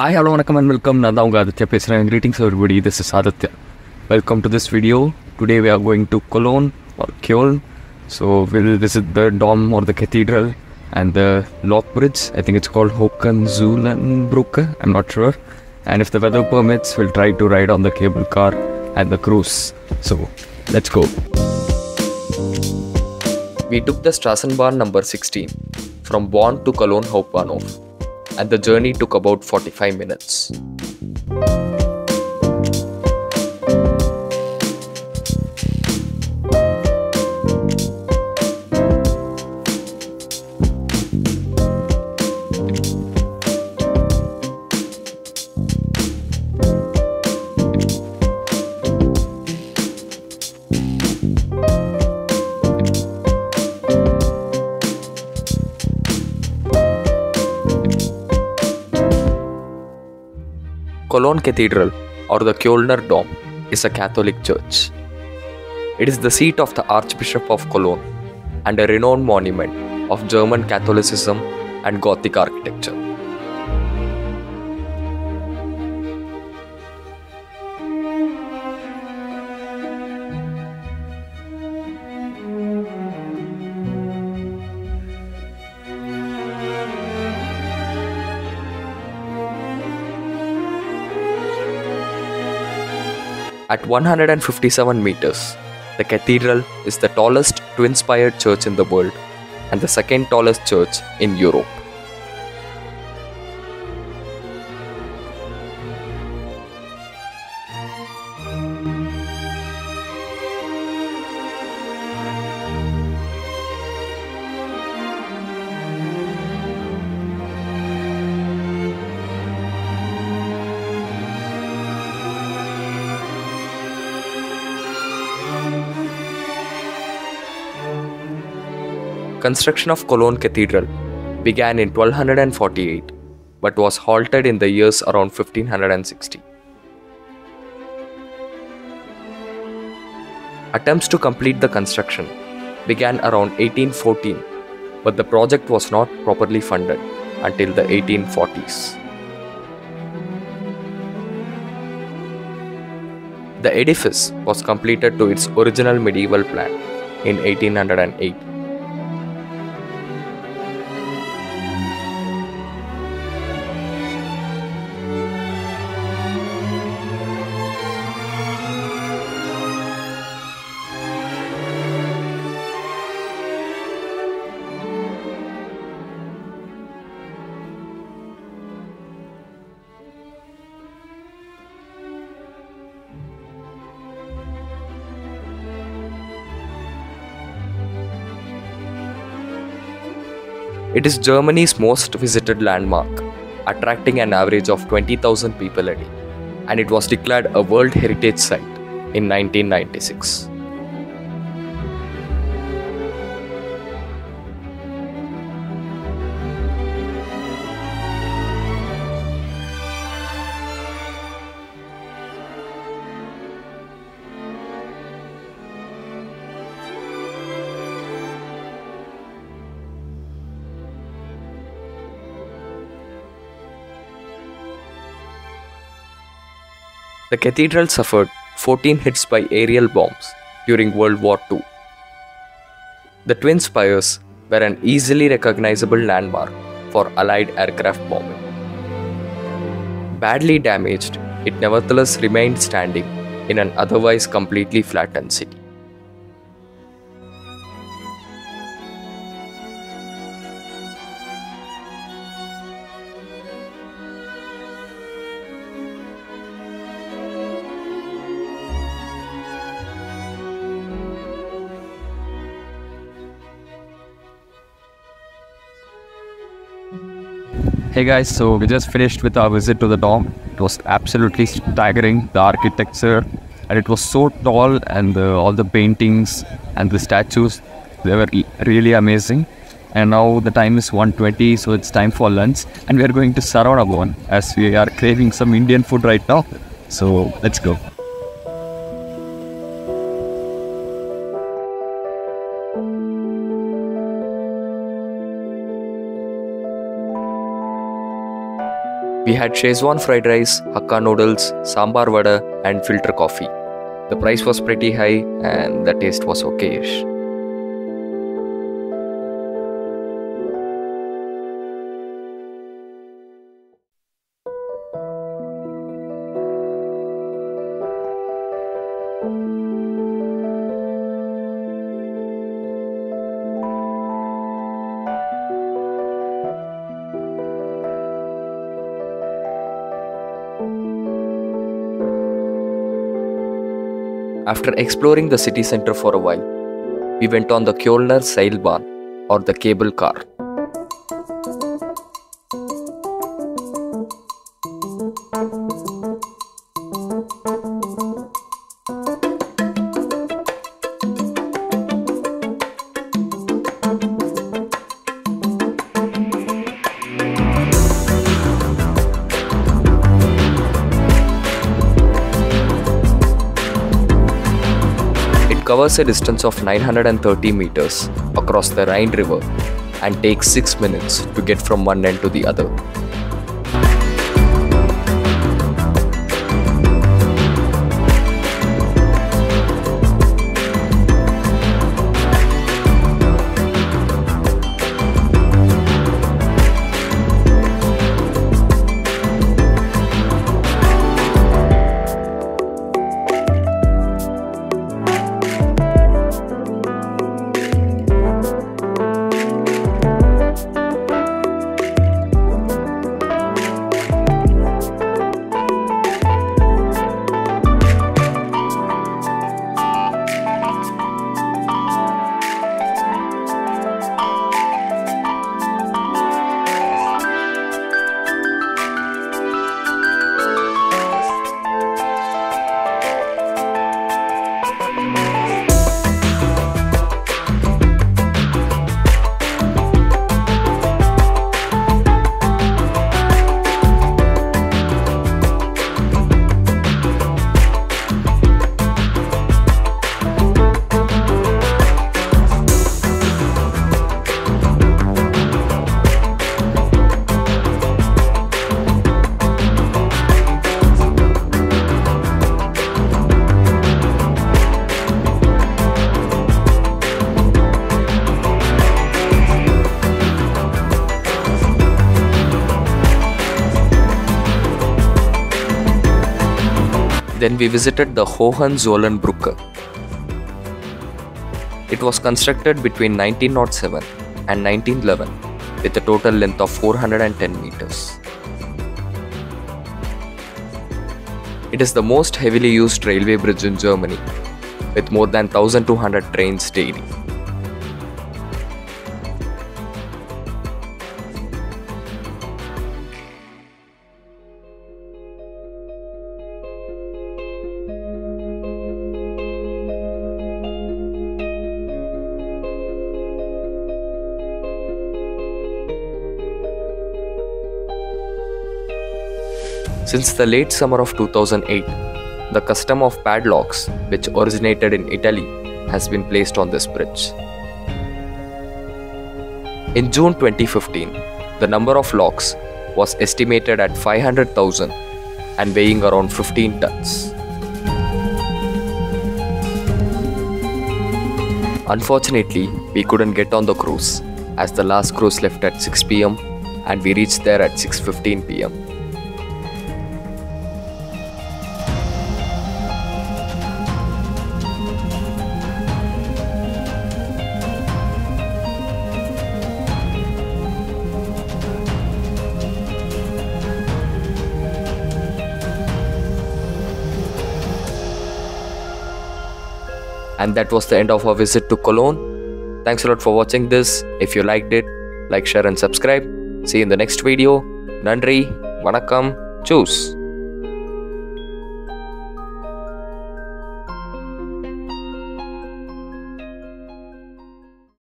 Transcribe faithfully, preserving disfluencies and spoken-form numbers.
Hi, hello, welcome and welcome. Nadaung Aditya Krishnan. Greetings everybody. This is Aditya. Welcome to this video. Today we are going to Cologne or Köln. So we'll visit the Dom or the Cathedral and the Lock Bridge. I think it's called Hohenzollern Brücke. I'm not sure. And if the weather permits, we'll try to ride on the cable car and the cruise. So let's go. We took the Straßenbahn number sixteen from Bonn to Cologne Hauptbahnhof, and the journey took about forty-five minutes. Cologne Cathedral, or the Kölner Dom, is a Catholic church. It is the seat of the Archbishop of Cologne and a renowned monument of German Catholicism and Gothic architecture. At one hundred fifty-seven meters, the cathedral is the tallest twin-spired church in the world and the second tallest church in Europe. Construction of Cologne Cathedral began in twelve hundred forty-eight but was halted in the years around fifteen sixty. Attempts to complete the construction began around eighteen fourteen, but the project was not properly funded until the eighteen forties. The edifice was completed to its original medieval plan in eighteen oh eight. It is Germany's most visited landmark, attracting an average of twenty thousand people a day, and it was declared a World Heritage Site in nineteen ninety-six. The cathedral suffered fourteen hits by aerial bombs during World War Two. The twin spires were an easily recognizable landmark for Allied aircraft bombing. Badly damaged, it nevertheless remained standing in an otherwise completely flattened city. Hey guys, so we just finished with our visit to the Dom. It was absolutely staggering, the architecture, and it was so tall, and the, all the paintings and the statues, they were really amazing. And now the time is one twenty, so it's time for lunch, and we are going to Saravana Bhavan as we are craving some Indian food right now. So let's go. We had Schezwan fried rice, hakka noodles, sambar vada and filter coffee. The price was pretty high and the taste was okay-ish. After exploring the city center for a while, we went on the Kölner Seilbahn or the cable car. Covers a distance of nine hundred thirty meters across the Rhine River and takes six minutes to get from one end to the other. Then we visited the Hohenzollern Brücke. It was constructed between nineteen oh seven and nineteen eleven with a total length of four hundred ten meters. It is the most heavily used railway bridge in Germany with more than one thousand two hundred trains daily. Since the late summer of two thousand eight, the custom of padlocks, which originated in Italy, has been placed on this bridge. In June twenty fifteen, the number of locks was estimated at five hundred thousand and weighing around fifteen tons. Unfortunately, we couldn't get on the cruise as the last cruise left at six p m and we reached there at six fifteen p m And that was the end of our visit to Cologne. Thanks a lot for watching this. If you liked it, like, share and subscribe. See you in the next video. Nandri, Vanakkam, Choose.